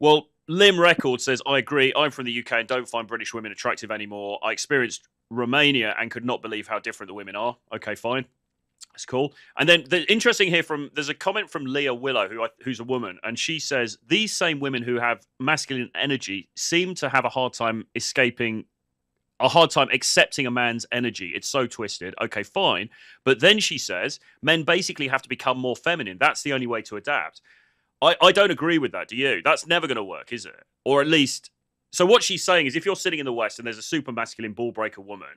Well, Lim Records says, I agree. I'm from the UK and don't find British women attractive anymore. I experienced Romania and could not believe how different the women are. Okay, fine. That's cool. And then the interesting here from, there's a comment from Leah Willow, who's a woman, and she says, these same women who have masculine energy seem to have a hard time accepting a man's energy. It's so twisted. Okay, fine. But then she says, men basically have to become more feminine. That's the only way to adapt. I don't agree with that, do you? That's never going to work, is it? Or at least, so what she's saying is if you're sitting in the West and there's a super masculine ball breaker woman,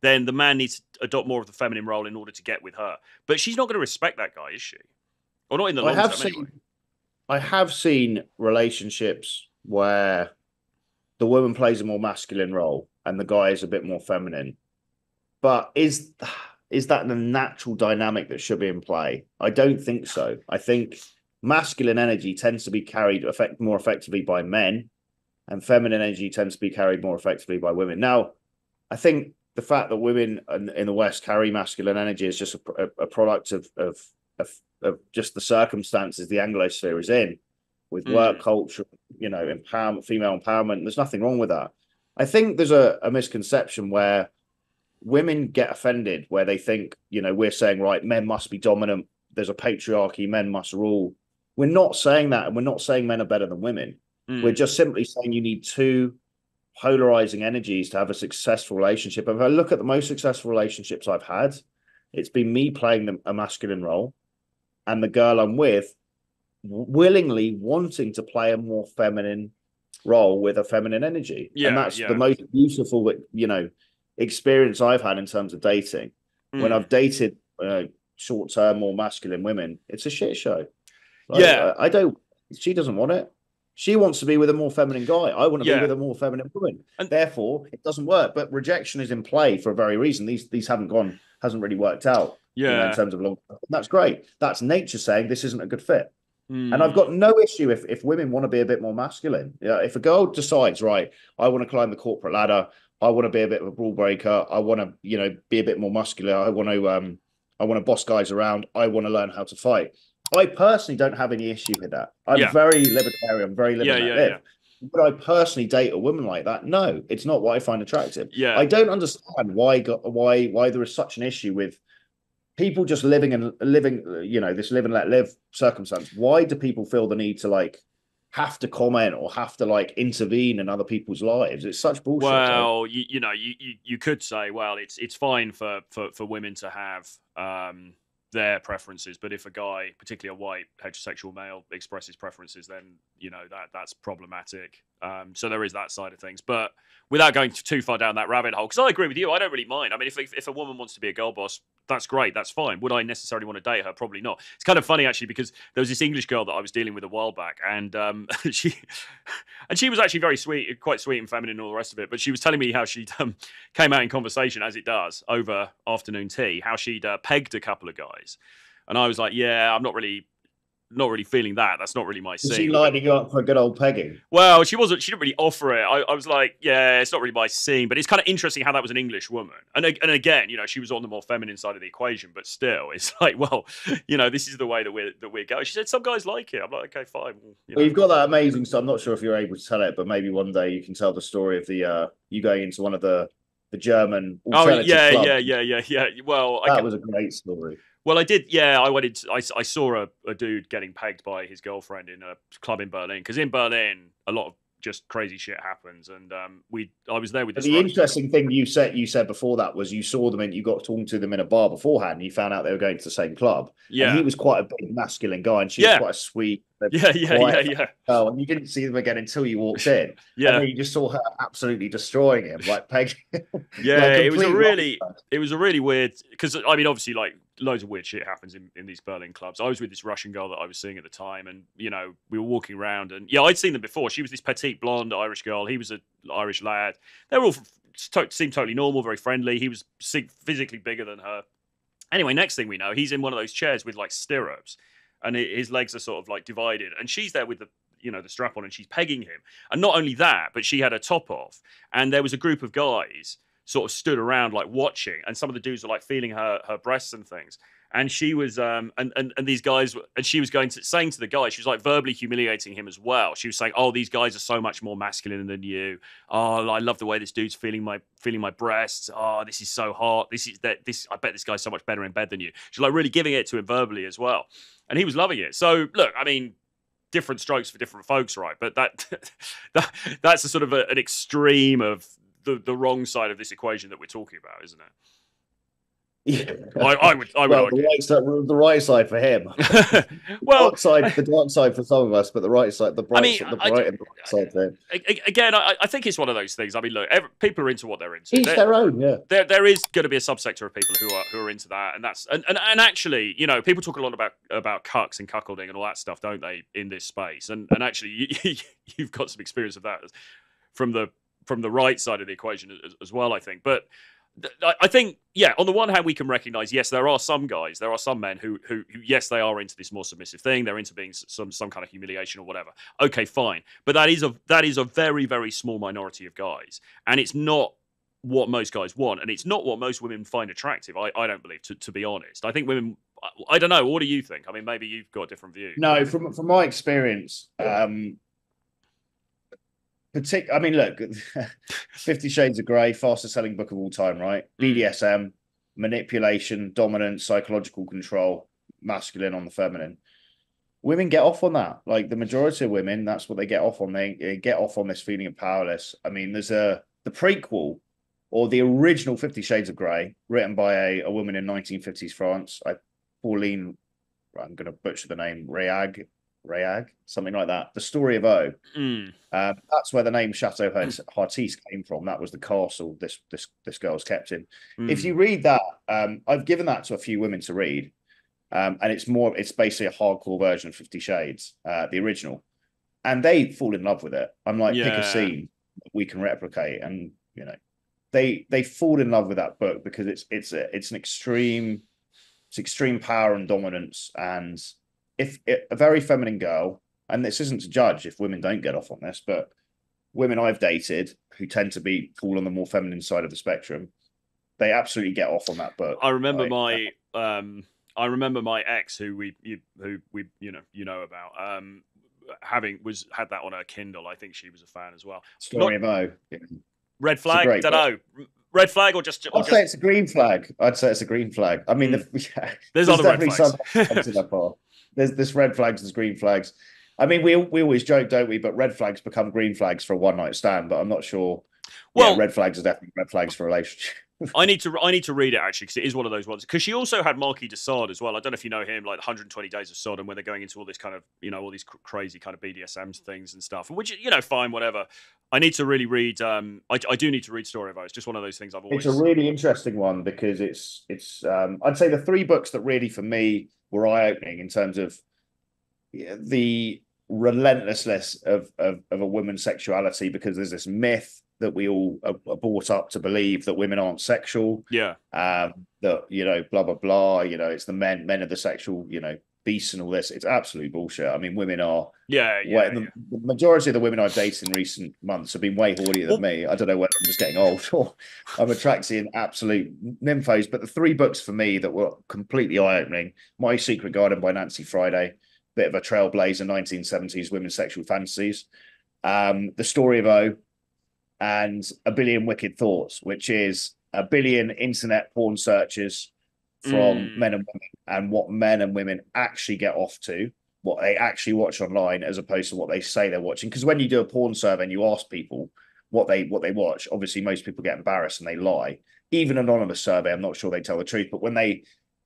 then the man needs to adopt more of the feminine role in order to get with her. But she's not going to respect that guy, is she? Or not in the long term, anyway. I have seen relationships where the woman plays a more masculine role and the guy is a bit more feminine. But is that the natural dynamic that should be in play? I don't think so. I think masculine energy tends to be carried more effectively by men, and feminine energy tends to be carried more effectively by women. Now, I think the fact that women in the West carry masculine energy is just a product of just the circumstances the Anglo-sphere is in, with work culture, you know, empowerment, female empowerment. There's nothing wrong with that. I think there's a misconception where women get offended, where they think, you know, we're saying, right, men must be dominant. There's a patriarchy. Men must rule. We're not saying that. And we're not saying men are better than women. Mm. We're just simply saying you need two polarizing energies to have a successful relationship. If I look at the most successful relationships I've had, it's been me playing a masculine role and the girl I'm with willingly wanting to play a more feminine role with a feminine energy. Yeah, and that's the most beautiful, you know, experience I've had in terms of dating. Mm. When I've dated short-term more masculine women, it's a shit show. Like, she doesn't want it. She wants to be with a more feminine guy. I want to be with a more feminine woman. And therefore, it doesn't work. But rejection is in play for a very reason. These hasn't really worked out in terms of long term. That's great. That's nature saying this isn't a good fit. Mm. And I've got no issue if women want to be a bit more masculine. You know, if a girl decides, right, I want to climb the corporate ladder. I want to be a bit of a ball breaker. I want to, you know, be a bit more muscular. I want to boss guys around. I want to learn how to fight. I personally don't have any issue with that. I'm very libertarian, very libertarian. Yeah, yeah, yeah. Would I personally date a woman like that? No, it's not what I find attractive. Yeah. I don't understand why there is such an issue with people just living, you know, this live and let live circumstance. Why do people feel the need to like have to comment or have to like intervene in other people's lives? It's such bullshit. Well, you know, you could say, well, it's fine for women to have their preferences, but if a guy, particularly a white heterosexual male, expresses preferences, then you know that's problematic. So there is that side of things, but without going too far down that rabbit hole, because I agree with you, I don't really mind. I mean, if a woman wants to be a girl boss, that's great, that's fine. Would I necessarily want to date her? Probably not. It's kind of funny actually, because there was this English girl that I was dealing with a while back, and she was actually very sweet, quite sweet and feminine, and all the rest of it. But she was telling me how she came out in conversation, as it does over afternoon tea, how she'd pegged a couple of guys, and I was like, yeah, I'm not really feeling that. That's not really my scene. She lining you up for a good old pegging? Well, she wasn't. She didn't really offer it. I was like, yeah, it's not really my scene. But it's kind of interesting how that was an English woman. And again, you know, she was on the more feminine side of the equation. But still, it's like, well, you know, this is the way that we're going. She said some guys like it. I'm like, okay, fine. Well, you've got that amazing. So I'm not sure if you're able to tell it, but maybe one day you can tell the story of the you going into one of the German alternative clubs. Yeah. Well, that was a great story. Well, I did. Yeah, I saw a dude getting pegged by his girlfriend in a club in Berlin, because in Berlin a lot of just crazy shit happens. And I was there with this. The interesting thing you said before that was you saw them and you got talking to them in a bar beforehand. And you found out they were going to the same club. Yeah, and he was quite a big masculine guy, and she was quite a sweet. Yeah. Oh, and you didn't see them again until you walked in. Yeah, and then you just saw her absolutely destroying him, like Peg. Like it was a really weird, because I mean, obviously, like, loads of weird shit happens in these Berlin clubs. I was with this Russian girl that I was seeing at the time, and you know, we were walking around, and yeah, I'd seen them before. She was this petite blonde Irish girl. He was an Irish lad. They were all seemed totally normal, very friendly. He was physically bigger than her. Anyway, next thing we know, he's in one of those chairs with like stirrups, and his legs are sort of like divided, and she's there with the, you know, the strap on, and she's pegging him. And not only that, but she had her top off, and there was a group of guys sort of stood around like watching, and some of the dudes were like feeling her breasts and things. And she was, and these guys, and she was going to, saying to the guy, she was like verbally humiliating him as well. She was saying, "Oh, these guys are so much more masculine than you. Oh, I love the way this dude's feeling my breasts. Oh, this is so hot. I bet this guy's so much better in bed than you." She's like really giving it to him verbally as well, and he was loving it. So look, I mean, different strokes for different folks, right? But that's a sort of an extreme of the wrong side of this equation that we're talking about, isn't it? Yeah. I would argue. The right side for him. Well, the dark side for some of us, but the right side, the bright side for him. Again, I think it's one of those things. I mean, look, people are into what they're into. Each their own, yeah. There is going to be a subsector of people who are into that, and that's and actually, you know, people talk a lot about cucks and cuckolding and all that stuff, don't they? In this space, and actually, you've got some experience of that from the right side of the equation as well, I think, but. I think, yeah, on the one hand, we can recognize, yes, there are some guys, there are some men who yes, they are into this more submissive thing. They're into being some kind of humiliation or whatever. Okay, fine. But that is a very, very small minority of guys. And it's not what most guys want. And it's not what most women find attractive, I don't believe, to be honest. I think women, I don't know. What do you think? I mean, maybe you've got a different view. No, from my experience, I mean, look, 50 Shades of Grey, fastest selling book of all time, right? BDSM, manipulation, dominance, psychological control, masculine on the feminine. Women get off on that. Like the majority of women, that's what they get off on. They get off on this feeling of powerless. I mean, there's the prequel or the original 50 Shades of Grey written by a woman in 1950s France. Pauline, I'm going to butcher the name, Rayag, something like that. The Story of O. That's where the name Chateau Hartis came from. That was the castle this girl's kept in. If you read that, I've given that to a few women to read, and it's basically a hardcore version of 50 Shades, the original, and they fall in love with it. I'm like, pick a scene that we can replicate, and you know, they fall in love with that book because it's extreme power and dominance. And if a very feminine girl, and this isn't to judge if women don't get off on this, but women I've dated who tend to be all on the more feminine side of the spectrum, they absolutely get off on that book. I remember my ex who we know about had that on her Kindle. I think she was a fan as well. Story of O. Red flag. I don't know. Red flag or just? I'd say it's a green flag. I mean, there's other red flags. There's red flags, there's green flags. I mean, we always joke, don't we? But red flags become green flags for a one night stand. But I'm not sure. Well, yeah, red flags are definitely red flags for a relationship. I need to read it actually because it is one of those ones. Because she also had Marquis de Sade as well. I don't know if you know him, like 120 Days of Sodom, where they're going into all this kind of, you know, all these crazy kind of BDSM things and stuff. Which, you know, fine, whatever. I need to really read. I do need to read Story of O. It's just one of those things I've always. It's a really interesting one because it's. I'd say the three books that really for me were eye opening in terms of the relentlessness of a woman's sexuality, because there's this myth that we all are brought up to believe that women aren't sexual. Yeah. That, you know, blah, blah, blah. You know, it's the men are the sexual, you know, beasts and all this. It's absolute bullshit. I mean, women are. The majority of the women I've dated in recent months have been way hornier than me. I don't know whether I'm just getting old or I'm attracting absolute nymphos. But the three books for me that were completely eye-opening: My Secret Garden by Nancy Friday, bit of a trailblazer, 1970s women's sexual fantasies. The Story of O. And A Billion Wicked Thoughts, which is 1 billion internet porn searches from men and women, and what men and women actually get off to, what they actually watch online as opposed to what they say they're watching. Because when you do a porn survey and you ask people what they watch, obviously most people get embarrassed and they lie. Even anonymous survey, I'm not sure they tell the truth. But when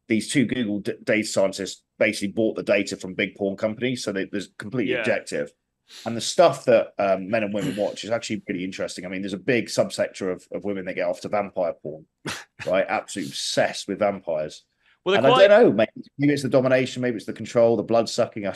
these two Google data scientists basically bought the data from big porn companies, so there's completely objective. And the stuff that men and women watch is actually pretty interesting. I mean, there's a big subsector of women that get off to vampire porn, right? Absolutely obsessed with vampires. Well, and I don't know, maybe it's the domination, maybe it's the control, the blood sucking. I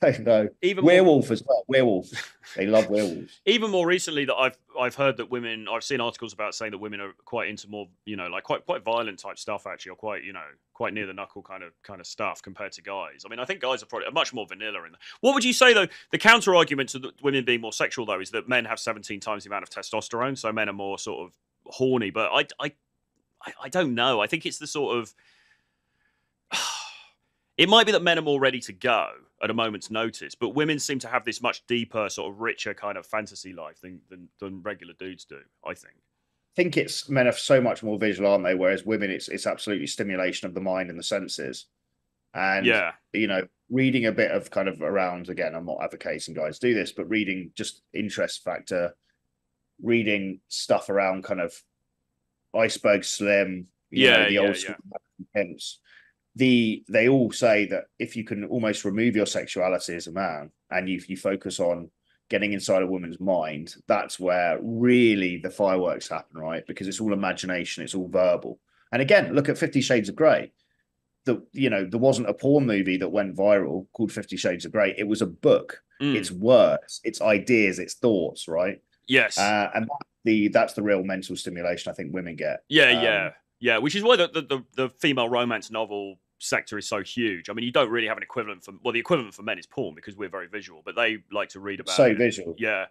don't know. Even werewolf as well. Werewolf. They love werewolves. Even more recently, that I've heard that women. I've seen articles about saying that women are quite into more, you know, like quite violent type stuff actually, or quite, you know, quite near the knuckle kind of stuff compared to guys. I mean, I think guys are probably much more vanilla in. What would you say though? The counter argument to the women being more sexual though is that men have 17 times the amount of testosterone, so men are more sort of horny. But I don't know. I think it's the sort of It might be that men are more ready to go at a moment's notice, but women seem to have this much deeper, sort of richer kind of fantasy life than regular dudes do, I think. I think it's men are so much more visual, aren't they? Whereas women, it's absolutely stimulation of the mind and the senses. And, yeah, you know, reading a bit of kind of around, again, I'm not advocating guys do this, but reading just interest factor, reading stuff around kind of Iceberg Slim, you know, the old school pimps. They all say that if you can almost remove your sexuality as a man and you focus on getting inside a woman's mind, that's where really the fireworks happen, right? Because it's all imagination, it's all verbal. And again, look at 50 Shades of Grey. There wasn't a porn movie that went viral called 50 Shades of Grey. It was a book. Mm. It's words, it's ideas, it's thoughts, right? Yes. And that's the real mental stimulation I think women get. Yeah, which is why the female romance novel sector is so huge. I mean, you don't really have an equivalent for, well, the equivalent for men is porn because we're very visual, but they like to read about it. So visual. Yeah.